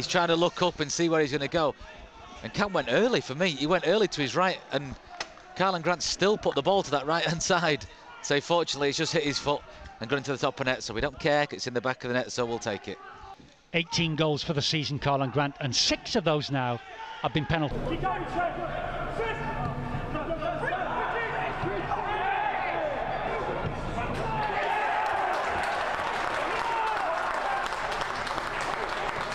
He's trying to look up and see where he's going to go. And Cam went early for me. He went early to his right, and Karlan Grant still put the ball to that right-hand side. So fortunately, it's just hit his foot and gone into the top of net. So we don't care. It's in the back of the net, so we'll take it. 18 goals for the season, Karlan Grant, and 6 of those now have been penalty.